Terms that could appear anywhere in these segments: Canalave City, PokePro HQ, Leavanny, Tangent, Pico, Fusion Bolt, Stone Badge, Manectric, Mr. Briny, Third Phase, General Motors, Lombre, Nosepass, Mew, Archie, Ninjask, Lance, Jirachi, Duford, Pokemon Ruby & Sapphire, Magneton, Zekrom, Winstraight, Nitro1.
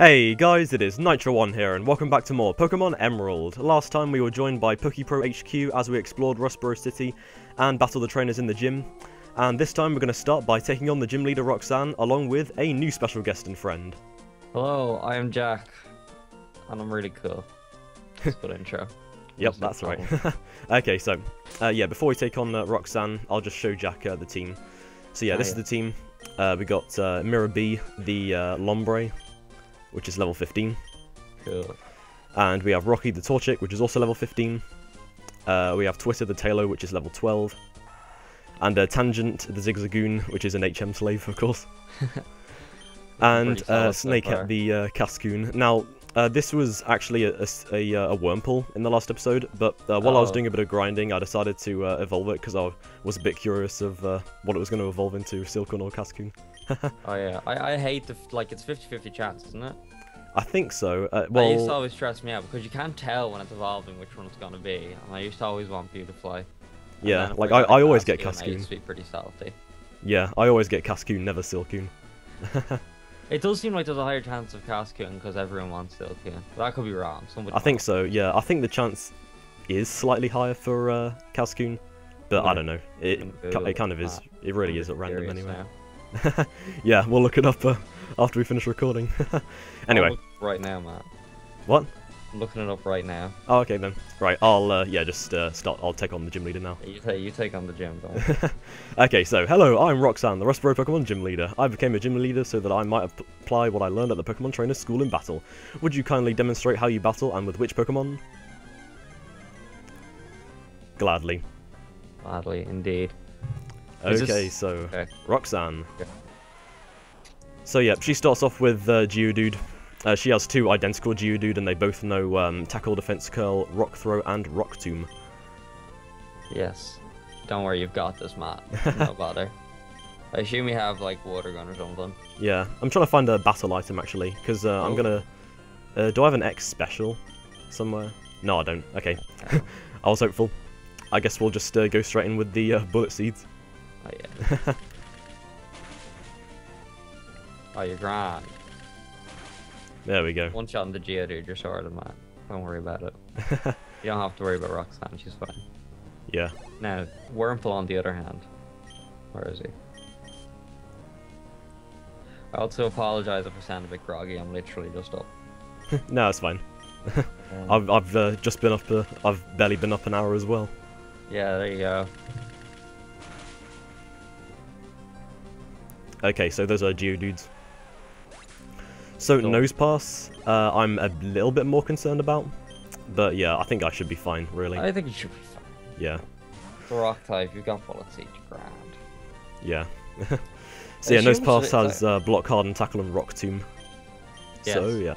Hey guys, it is Nitro1 here, and welcome back to more Pokemon Emerald. Last time we were joined by PokePro HQ as we explored Rustboro City and battled the trainers in the gym. And this time we're going to start by taking on the gym leader Roxanne, along with a new special guest and friend. Hello, I am Jack, and I'm really cool. That's a good intro. Yep, that's right. Okay, so, yeah, before we take on Roxanne, I'll just show Jack the team. So yeah, this is the team. We got Mirror B, the Lombre, which is level 15. Cool. And we have Rocky the Torchic, which is also level 15. We have Twitter the Tailo, which is level 12. And Tangent the Zigzagoon, which is an HM slave, of course. And Snakehead the Cascoon. Now, this was actually a Wurmple in the last episode, but while I was doing a bit of grinding, I decided to evolve it because I was a bit curious of what it was going to evolve into, Silcoon or Cascoon. Oh yeah, I hate the, like, it's 50-50 chance, isn't it? I think so. Well, it used to always stress me out because you can't tell when it's evolving which one it's going to be, and I used to always want Beautifly to fly. Yeah, like I always get Cascoon. I used to be pretty stealthy. Yeah, I always get Cascoon, never Silcoon. It does seem like there's a higher chance of Cascoon because everyone wants Silcoon. But that could be wrong. Somebody I think so, yeah. I think the chance is slightly higher for Cascoon, but yeah. I don't know. It kind of is. It really is at random anyway. Now. Yeah, we'll look it up after we finish recording. Anyway, right now, Matt. What? I'm looking it up right now. Oh, okay then. Right, I'll yeah, just start. I'll take on the gym leader now. You take on the gym. Don't. Okay, so hello, I'm Roxanne, the Rustboro Pokemon gym leader. I became a gym leader so that I might apply what I learned at the Pokemon Trainer School in battle. Would you kindly demonstrate how you battle and with which Pokemon? Gladly. Gladly, indeed. Okay, so, Roxanne. Yeah. So yeah, she starts off with Geodude. She has two identical Geodude, and they both know Tackle, Defense Curl, Rock Throw, and Rock Tomb. Yes. Don't worry, you've got this, Matt. No bother. I assume we have, like, Water Gun or something. Yeah, I'm trying to find a battle item, actually, because I'm gonna... do I have an X special somewhere? No, I don't. Okay. I was hopeful. I guess we'll just go straight in with the Bullet Seeds. Oh yeah. Oh, you're grand. There we go. One shot in the Geodude, you're sorted, man. Don't worry about it. You don't have to worry about Roxanne, she's fine. Yeah. Now, Wurmple on the other hand. Where is he? I also apologise if I sound a bit groggy, I'm literally just up. No, it's fine. I've just been up, I've barely been up an hour as well. Yeah, there you go. Okay, so those are Geodudes. So Nosepass, I'm a little bit more concerned about, but yeah, I think I should be fine, really. I think you should be fine. Yeah. For Rock type, you've got Bullet Seed, grand. Yeah. So yeah, Nosepass has Block Hard and Tackle and Rock Tomb. Yes. So yeah.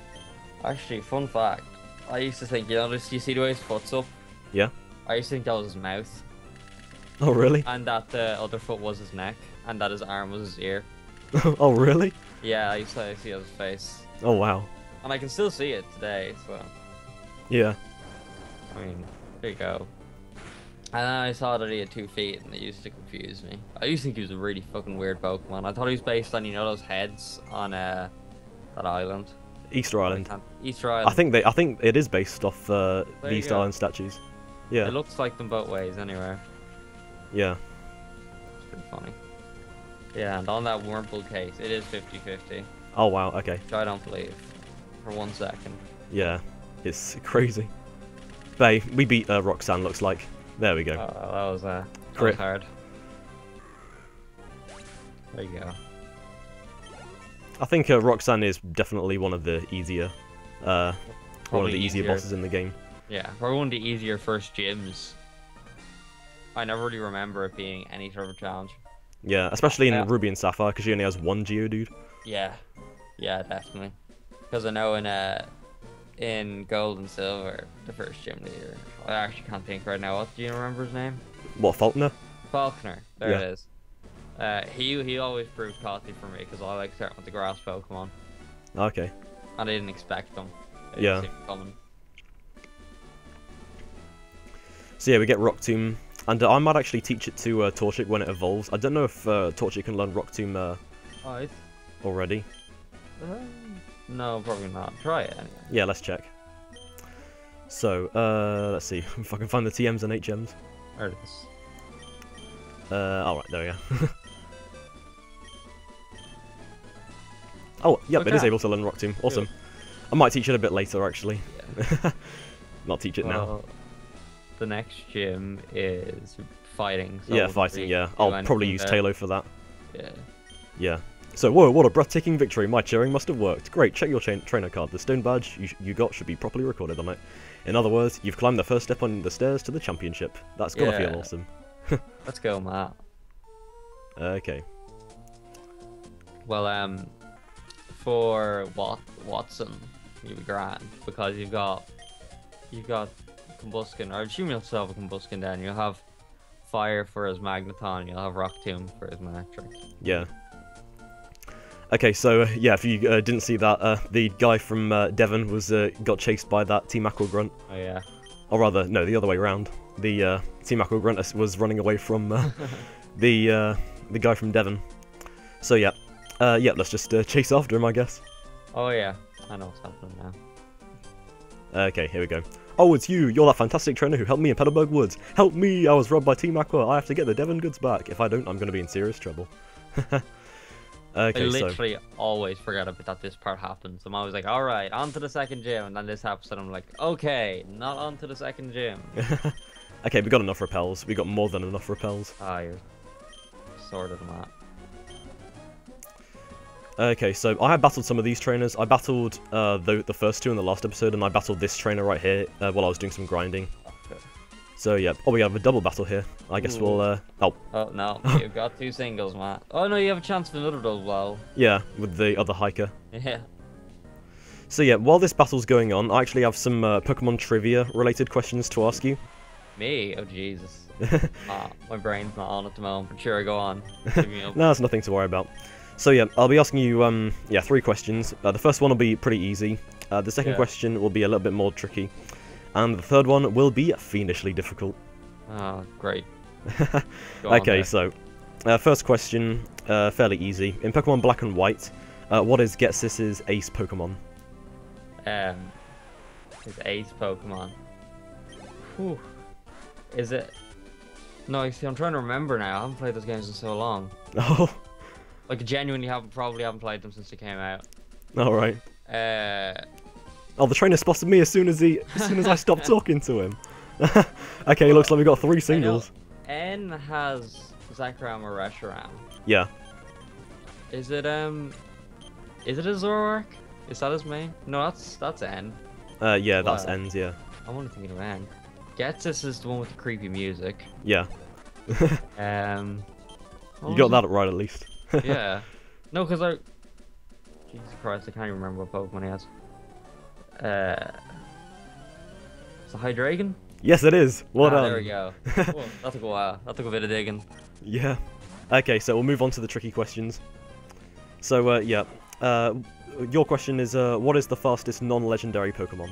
Actually, fun fact, I used to think, you notice, you see the way his foot's up? Yeah. I used to think that was his mouth. Oh really? And that the other foot was his neck, and that his arm was his ear. Oh really? Yeah, I used to see his face. Oh wow. And I can still see it today, so... Yeah. I mean, there you go. And then I saw that he had 2 feet, and it used to confuse me. I used to think he was a really fucking weird Pokemon. I thought he was based on, you know, those heads on that island. Easter Island. Easter Island. I think it is based off the Easter Island statues. Yeah. It looks like them both ways, anyway. Yeah. It's pretty funny. Yeah, and on that Wurmple case, it is 50-50. Oh, wow, okay. Which I don't believe. For 1 second. Yeah, it's crazy. But hey, we beat Roxanne, looks like. There we go. Oh, that was hard. There you go. I think Roxanne is definitely one of the easier... one of the easier bosses in the game. Yeah, probably one of the easier first gyms. I never really remember it being any sort of challenge. Yeah, especially in Ruby and Sapphire, because she only has one Geodude. Yeah, yeah, definitely. Because I know in Gold and Silver, the first gym leader, I actually can't think right now. What do you remember his name? What, Faulkner? Faulkner. There it is. He always proved costly for me because I like starting with the Grass Pokemon. Okay. And I didn't expect them. It didn't seem common. So yeah, we get Rock Tomb. And I might actually teach it to Torchic when it evolves. I don't know if Torchic can learn Rock Tomb already. No, probably not. Try it anyway. Yeah, let's check. So, let's see if I can find the TMs and HMs. There it is. Alright, there we go. Oh, yep, okay. It is able to learn Rock Tomb. Awesome. Good. I might teach it a bit later, actually. Yeah. Not teach it now. The next gym is fighting. So yeah, fighting, yeah. I'll probably use Tailo for that. Yeah. Yeah. So, whoa, what a breathtaking victory. My cheering must have worked. Great, check your trainer card. The stone badge you got should be properly recorded on it. In other words, you've climbed the first step on the stairs to the championship. That's gotta feel awesome. Let's go, Matt. Okay. Well, for Watson, you'll be grand, because you've got Combuskin, or assume you'll still have a Combuskin then. You'll have Fire for his Magneton, you'll have Rock Tomb for his Manectric. Yeah. Okay, so, yeah, if you didn't see that, the guy from Devon got chased by that Team Aqua grunt. Oh, yeah. Or rather, no, the other way around. The Team Aqua grunt was running away from the guy from Devon. So, yeah. Yeah, let's just chase after him, I guess. Oh, yeah. I know what's happening now. Okay, here we go. Oh, it's you! You're that fantastic trainer who helped me in Petalburg Woods! Help me! I was robbed by Team Aqua! I have to get the Devon goods back! If I don't, I'm gonna be in serious trouble. Okay, I literally always forget about that this part happens. I'm always like, alright, on to the second gym, and then this happens, and I'm like, okay, not on to the second gym. Okay, we got enough repels. We got more than enough repels. Ah, you're sorted, Matt. Okay, so I have battled some of these trainers. I battled the first two in the last episode, and I battled this trainer right here while I was doing some grinding. Okay. So, yeah. Oh, we have a double battle here. I guess we'll... Oh. Oh, no. You've got two singles, Matt. Oh, no, you have a chance for another double battle. Yeah, with the other hiker. Yeah. So, yeah, while this battle's going on, I actually have some Pokemon trivia-related questions to ask you. Me? Oh, Jesus. Oh, my brain's not on at the moment, but sure, go on. No, it's nothing to worry about. So yeah, I'll be asking you three questions. The first one will be pretty easy. The second question will be a little bit more tricky, and the third one will be fiendishly difficult. Ah, great. Okay, so first question, fairly easy. In Pokemon Black and White, what is Getsis's ace Pokemon? His ace Pokemon. Whew. Is it? No, see, I'm trying to remember now. I haven't played those games in so long. Oh. Like, genuinely probably haven't played them since they came out. Alright. Oh, the trainer spotted me as soon as I stopped talking to him. Okay, well, looks like we got three singles. N has Zekrom or Reshiram. Yeah. Is it a Zoroark? Is that his main? No, that's N. Yeah, well, that's N's, yeah. I'm only thinking of N. Getsis is the one with the creepy music. Yeah. You got that right at least. Yeah. No, because I... Jesus Christ, I can't even remember what Pokemon he has. Is it Hydreigon? Yes, it is. Well done. There we go. Well, that took a while. That took a bit of digging. Yeah. Okay, so we'll move on to the tricky questions. So, yeah. Your question is, what is the fastest non-legendary Pokemon?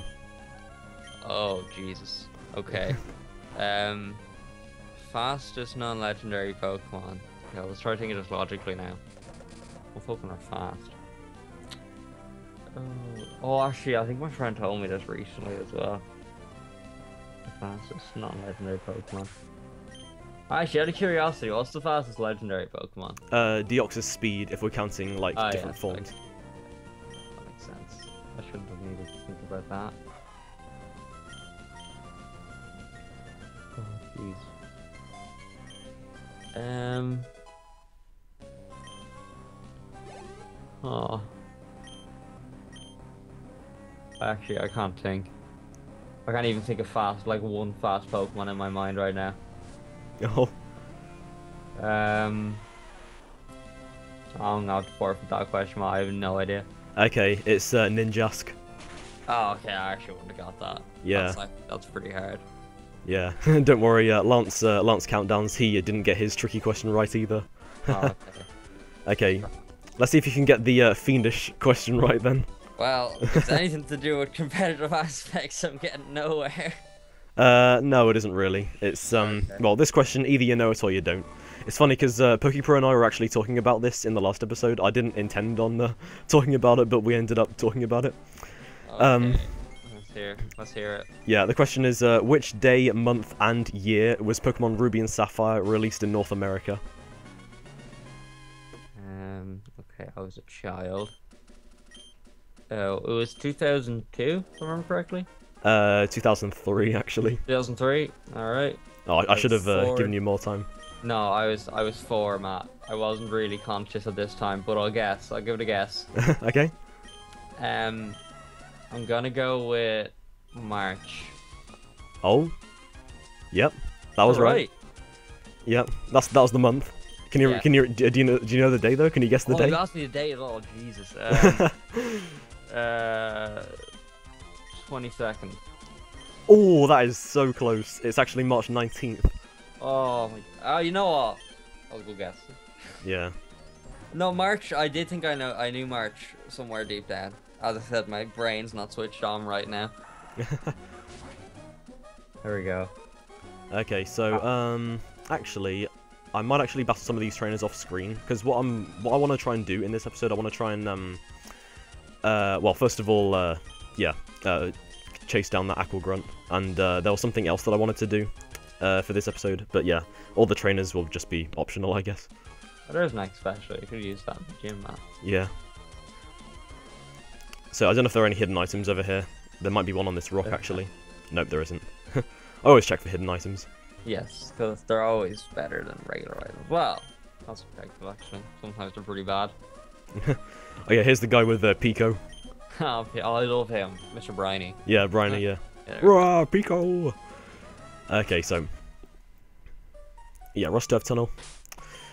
Oh, Jesus. Okay. Fastest non-legendary Pokemon... Okay, let's try thinking just logically now. What Pokemon are fast? Oh, actually, I think my friend told me this recently as well. The fastest non-legendary Pokemon. Actually, out of curiosity, what's the fastest legendary Pokemon? Deoxys Speed, if we're counting, like, different forms. Okay. That makes sense. I shouldn't have needed to think about that. Oh, jeez. Oh. Actually, I can't think. I can't even think of one fast Pokemon in my mind right now. Oh. I'm not forfeit that question, I have no idea. Okay, it's Ninjask. Oh, okay, I actually wouldn't have got that. Yeah. That's pretty hard. Yeah, don't worry, Lance Countdowns, he didn't get his tricky question right either. Oh, okay. Okay. Let's see if you can get the fiendish question right then. Well, if it's anything to do with competitive aspects, I'm getting nowhere. No, it isn't really. It's, okay. Well, this question, either you know it or you don't. It's funny because PokePro and I were actually talking about this in the last episode. I didn't intend on talking about it, but we ended up talking about it. Okay. Let's hear it. Yeah, the question is, which day, month, and year was Pokemon Ruby and Sapphire released in North America? Okay, I was a child. Oh, it was 2002, if I remember correctly? 2003, actually. 2003? Alright. Oh, I should have given you more time. No, I was 4, Matt. I wasn't really conscious at this time, but I'll guess. I'll give it a guess. Okay. I'm gonna go with March. Oh. Yep. That was right. Yep. That was the month. Do you know the day though? Can you guess the day? You asked me the day at all. Jesus. 22nd. Oh, that is so close. It's actually March 19th. Oh my. Oh, you know what? I'll go guess. Yeah. No, March. I did think I knew March somewhere deep down. As I said, my brain's not switched on right now. There we go. Okay, so actually, I might actually battle some of these trainers off screen because what I want to try and do in this episode, I want to try and well, first of all, chase down that Aqua Grunt, and there was something else that I wanted to do for this episode, but yeah, all the trainers will just be optional, I guess. Oh, there's an X Special. You could use that in the gym, man. Yeah. So, I don't know if there are any hidden items over here. There might be one on this rock, actually. Nope, there isn't. I always check for hidden items. Yes, because they're always better than regular items. Well, that's effective, actually. Sometimes they're pretty bad. Oh, yeah, here's the guy with Pico. Oh, I love him. Mr. Briny. Yeah, Briny, yeah. Rah, Pico! Okay, so... yeah, Rustdurf Tunnel.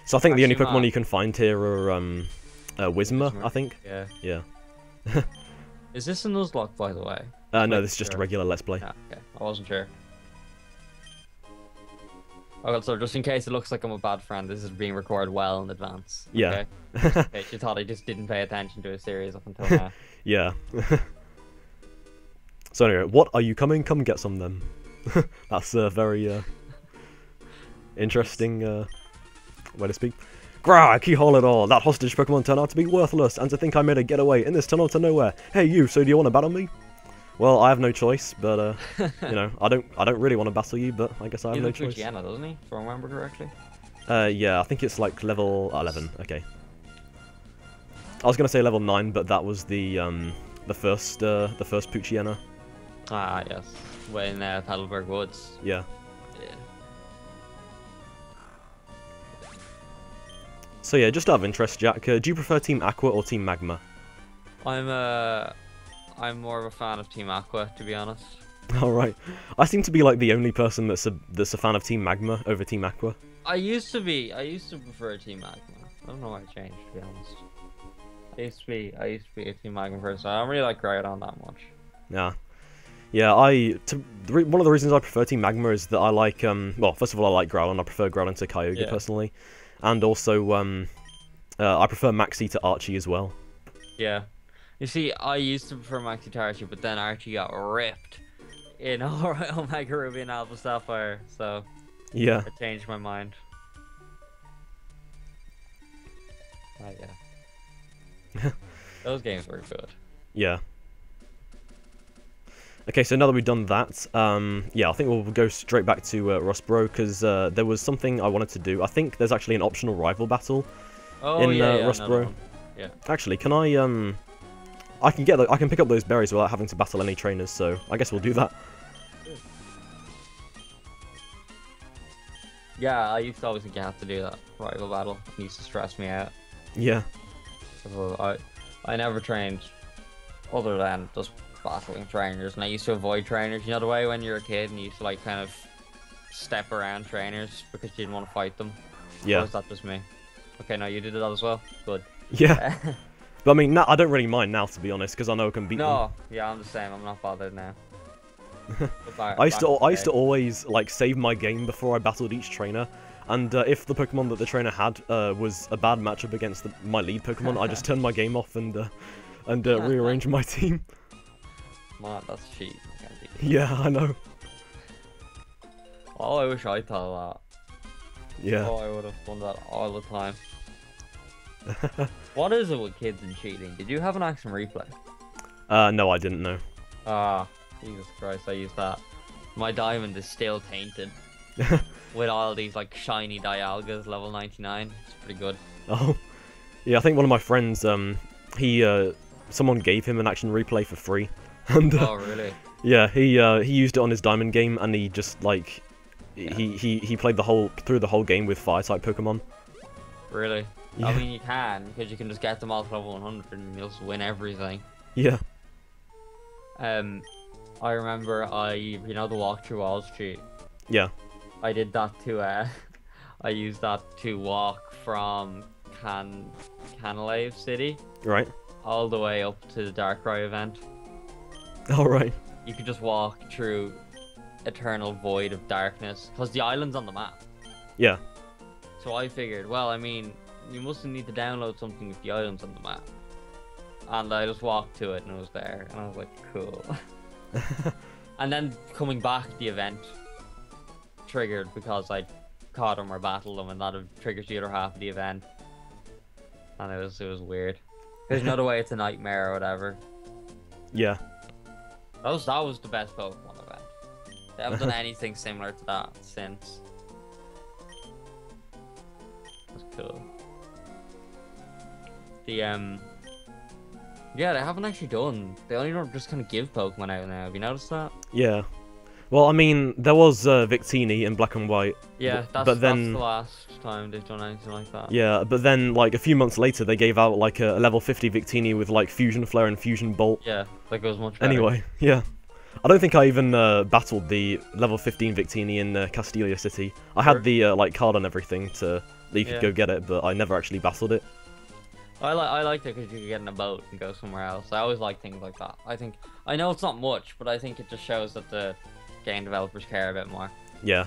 So, I think actually, the only Pokemon you can find here are Whismur, I think. Yeah. Yeah. Is this a Nuzlocke, by the way? No, this is just a regular Let's Play. Ah, okay, I wasn't sure. Okay, so just in case it looks like I'm a bad friend, this is being recorded well in advance. Okay? Yeah. Just in case you thought I just didn't pay attention to a series up until now. Yeah. So anyway, what are you coming? Come get some then. That's a very interesting way to speak. Grah, keyhole it all. That hostage Pokemon turned out to be worthless, and to think I made a getaway in this tunnel to nowhere. Hey you, so do you want to battle me? Well, I have no choice, but you know, I don't really want to battle you, but I guess I have no choice. He looks like Poochyena, doesn't he? If I remember correctly. Yeah, I think it's like level 11. Okay. I was gonna say level 9, but that was the first Poochyena. Ah yes, way in Petalburg Woods. Yeah. Yeah. So yeah, just out of interest, Jack, do you prefer Team Aqua or Team Magma? I'm more of a fan of Team Aqua, to be honest. All right, I seem to be like the only person that's a fan of Team Magma over Team Aqua. I used to prefer Team Magma. I don't know why I changed, to be honest. I used to be a Team Magma person. I don't really like Groudon that much. Yeah. Yeah, one of the reasons I prefer Team Magma is that I like well, first of all, I like Groudon. I prefer Groudon to Kyogre personally. And also, I prefer Maxie to Archie as well. Yeah. You see, I used to prefer Maxie to Archie, but then Archie got ripped in Omega Ruby and Alpha Sapphire, so... yeah. I changed my mind. Oh, yeah. Those games were good. Yeah. Okay, so now that we've done that, yeah, I think we'll go straight back to Rustbro, because there was something I wanted to do. I think there's actually an optional rival battle Rustbro. Yeah. Actually, can I can pick up those berries without having to battle any trainers, so I guess we'll do that. Yeah, I used to always think I have to do that rival battle. It used to stress me out. Yeah. So I never trained other than just battling trainers, and I used to avoid trainers. You know the way when you're a kid and you used to like kind of step around trainers because you didn't want to fight them? Yeah. Or was that just me? Okay, no, you did that as well? Good. Yeah. But I mean, I don't really mind now, to be honest, because I know I can beat them. No, yeah, I'm the same. I'm not bothered now. I used to always like save my game before I battled each trainer, and if the Pokemon that the trainer had was a bad matchup against my lead Pokemon, I just turned my game off and rearranged my team. That's cheap. Yeah, I know. Oh, I wish I thought of that. Yeah. Oh, I would have done that all the time. What is it with kids and cheating? Did you have an action reflex? No, I didn't know. Ah, Jesus Christ, I used that. My diamond is still tainted. With all these, like, shiny Dialgas, level 99. It's pretty good. Oh. Yeah, I think one of my friends, someone gave him an action replay for free. And, oh, really? Yeah, he used it on his diamond game, and he just, like, yeah. he played through the whole game with fire-type Pokemon. Really? Yeah. I mean, you can, because you can just get them all to level 100, and you'll just win everything. Yeah. I remember you know, the walk-through walls cheat? Yeah. I did that to, I used that to walk from Canalave City. Right. All the way up to the Darkrai event. Alright. You could just walk through Eternal Void of Darkness, because the island's on the map. Yeah. So I figured, well, I mean, you mustn't need to download something if the island's on the map. And I just walked to it and it was there, and I was like, cool. And then coming back, the event triggered because I caught him or battled him, and that triggers the other half of the event. And it was weird. There's another way, it's a nightmare or whatever. Yeah. That was the best Pokemon event. They haven't done anything similar to that since. That's cool. Yeah, they haven't actually done. They only don't just kind of give Pokemon out now. Have you noticed that? Yeah. Well, I mean, there was Victini in Black and White. Yeah, but then, that's the last time they've done anything like that. Yeah, but then, like, a few months later, they gave out, like, a level 50 Victini with, like, Fusion Flare and Fusion Bolt. Yeah, that goes much better. Anyway, yeah. I don't think I even battled the level 15 Victini in Castelia City. I had the, like, card and everything that you could go get it, but I never actually battled it. I liked it because you could get in a boat and go somewhere else. I always like things like that. I know it's not much, but I think it just shows that the game developers care a bit more. Yeah.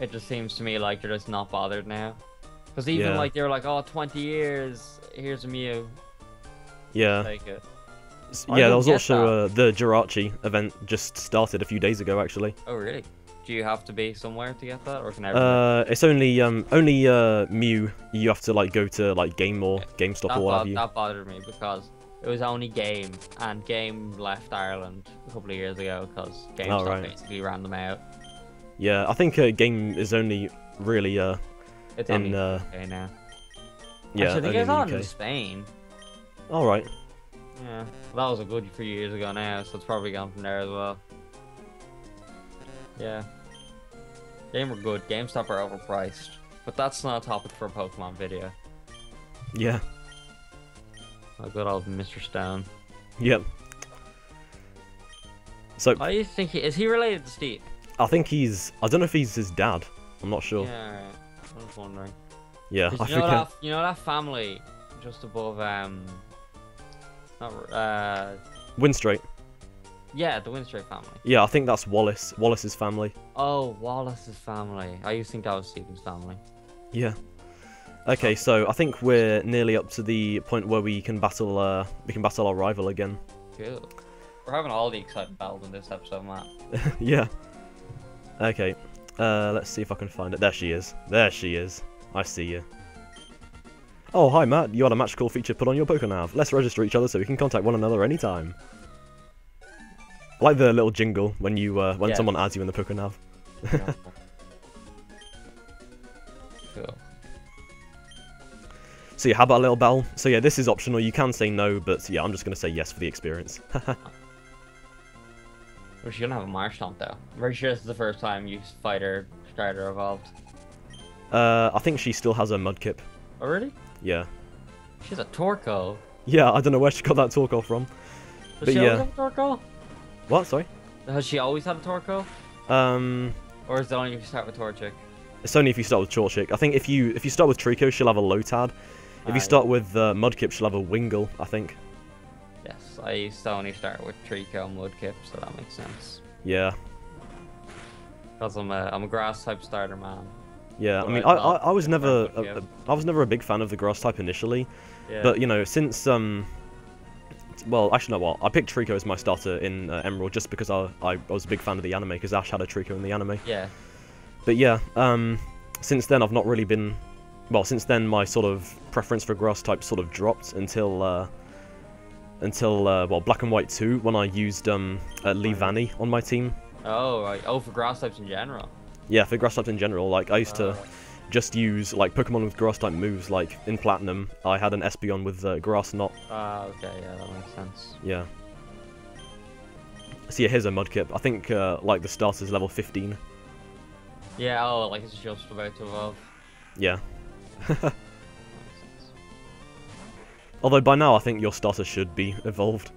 It just seems to me like they're just not bothered now. Because even like, they were like, oh, 20 years, here's a Mew. Yeah. Take it. Yeah, there was also the Jirachi event just started a few days ago, actually. Oh, really? Do you have to be somewhere to get that, or can everyone? It's only Mew. You have to, like, go to, like, Game or GameStop or what have you. That bothered me because it was only Game, and Game left Ireland a couple of years ago because GameStop basically ran them out. Yeah, I think Game is only really it's in UK now. Yeah, actually, I think it's on in Spain. All right. Yeah, well, that was a good few years ago now, so it's probably gone from there as well. Yeah. Game are good. GameStop are overpriced. But that's not a topic for a Pokemon video. Yeah. Oh, good old Mr. Stone. Yep. So. I used to think is he related to Steve? I think he's. I don't know if he's his dad. I'm not sure. Yeah, right. I was wondering. Yeah. You know that family just above Winstraight. Yeah, the Winstraight family. Yeah, I think that's Wallace's family. Oh, Wallace's family. I used to think that was Stephen's family. Yeah. Okay, so I think we're nearly up to the point where we can battle our rival again. Cool. We're having all the exciting battles in this episode, Matt. Yeah. Okay. Let's see if I can find it. There she is. There she is. I see you. Oh, hi, Matt. You had a match call feature put on your PokéNav. Let's register each other so we can contact one another anytime. I like the little jingle when you someone adds you in the PokéNav. Cool. So yeah, how about a little battle? So yeah, this is optional. You can say no, but yeah, I'm just gonna say yes for the experience. We're just gonna have a Marshtomp though. I'm pretty sure this is the first time you fighter starter evolved. I think she still has her Mudkip. Oh really? Yeah. She's a Torkoal. Yeah, I don't know where she got that Torkoal from. Does she always have a Torkoal? What? Sorry? Has she always had a Torkoal? Or is it only if you start with Torchic? It's only if you start with Torchic. I think if you start with Treecko, she'll have a Lotad. If you start with Mudkip, she'll have a Wingull, I think. Yes, I used to only start with Treecko and Mudkip, so that makes sense. Yeah. Because I'm a grass type starter, man. Yeah, I was never a big fan of the grass type initially, but you know, since well, actually, no, what? I picked Treecko as my starter in Emerald just because I was a big fan of the anime, because Ash had a Treecko in the anime. Yeah. But yeah, since then I've not really been... Well, since then my sort of preference for grass type sort of dropped until well, Black and White 2, when I used Leavanny on my team. Oh, right. Oh, for grass types in general. Yeah, for grass types in general. Like, I used to just use, like, Pokemon with grass type moves. Like, in Platinum, I had an Espeon with Grass Knot. Ah, okay, yeah, that makes sense. Yeah. So yeah, here's a Mudkip. I think, like, the starter's level 15. Yeah, oh, like, it's just about to evolve. Yeah. Although by now I think your starter should be evolved.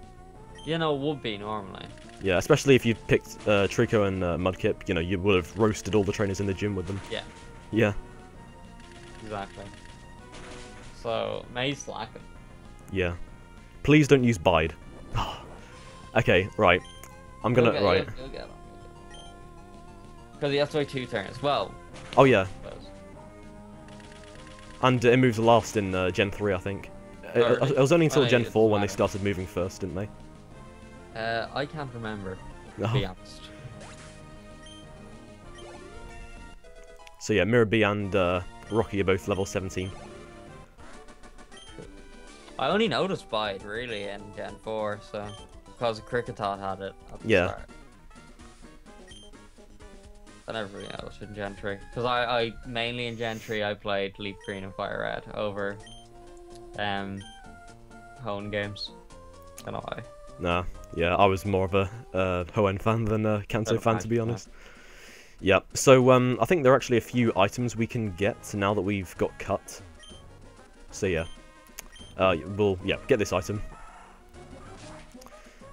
Yeah, no, it would be normally. Yeah, especially if you picked Treecko and Mudkip, you know, you would have roasted all the trainers in the gym with them. Yeah. Yeah. Exactly. So, May's slacking. Yeah. Please don't use Bide. Okay, right. I'm gonna... right. Because he has to wait 2 turns. Well... Oh, yeah. And it moves last in Gen 3, I think. It was only until Gen 4 when they started moving first, didn't they? I can't remember, to be honest. So yeah, Mirror B and Rocky are both level 17. I only noticed Bide, really, in Gen 4, so... Because Cricketot had it at the start. And everybody else in Gen 3. Because I mainly in Gen 3, I played Leaf Green and Fire Red over... Hoenn games. And I. Nah, yeah, I was more of a Hoenn fan than a Kanto fan, to be honest. Yeah, so I think there are actually a few items we can get now that we've got cut. So yeah, we'll get this item.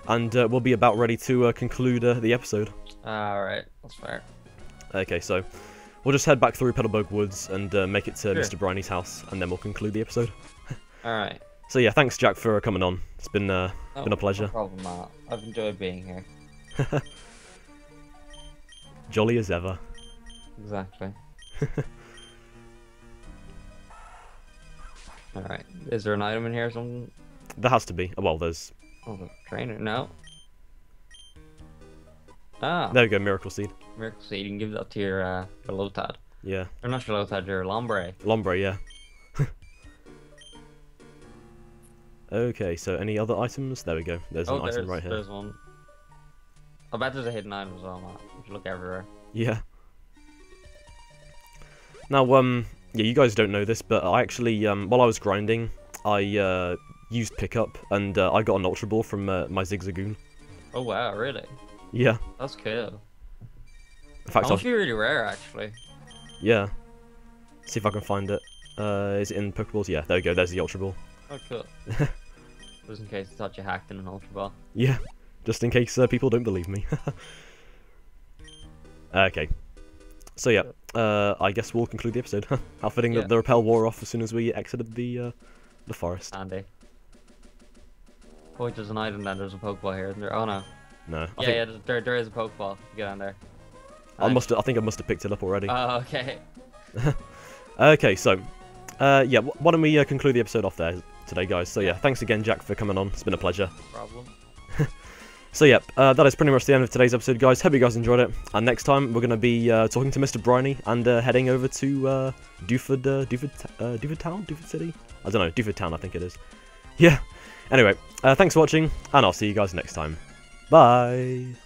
And we'll be about ready to conclude the episode. Alright, that's fair. Okay, so we'll just head back through Petalburg Woods and make it to Mr. Briney's house, and then we'll conclude the episode. Alright. So yeah, thanks Jack for coming on. It's been a pleasure. No problem, Matt. I've enjoyed being here. Jolly as ever. Exactly. Alright. Is there an item in here or something? There has to be. Well, there's... Oh, the trainer? No. Ah. There we go, Miracle Seed. Miracle Seed. You can give that to your Lotad. Yeah. Or not your Lotad, your Lombre. Lombre, yeah. Okay, so any other items? There we go. There's an item right here. There's one. I bet there's a hidden item as well, Matt. You should look everywhere. Yeah. Now, yeah, you guys don't know this, but I actually, while I was grinding, I used Pickup, and I got an Ultra Ball from my Zigzagoon. Oh wow, really? Yeah. That's cool. In fact, that's really rare, actually. Yeah. See if I can find it. Is it in Pokeballs? Yeah, there we go. There's the Ultra Ball. Oh, cool. Just in case I thought you hacked in an Ultra Ball. Yeah, just in case people don't believe me. Okay. So yeah, I guess we'll conclude the episode. How fitting that the rappel wore off as soon as we exited the forest. Andy. Oh, there's an item then. There's a Pokeball here, isn't there? Oh, no. No. Yeah, yeah, there is a Pokeball. Get on there. Nice. I think I must have picked it up already. Oh, okay. Okay, so... yeah, why don't we conclude the episode off there today, guys. So yeah, thanks again, Jack, for coming on. It's been a pleasure. No problem. So yeah, that is pretty much the end of today's episode, guys. Hope you guys enjoyed it. And next time, we're going to be talking to Mr. Briney and heading over to Duford Town? Duford City? I don't know. Duford Town, I think it is. Yeah. Anyway, thanks for watching, and I'll see you guys next time. Bye!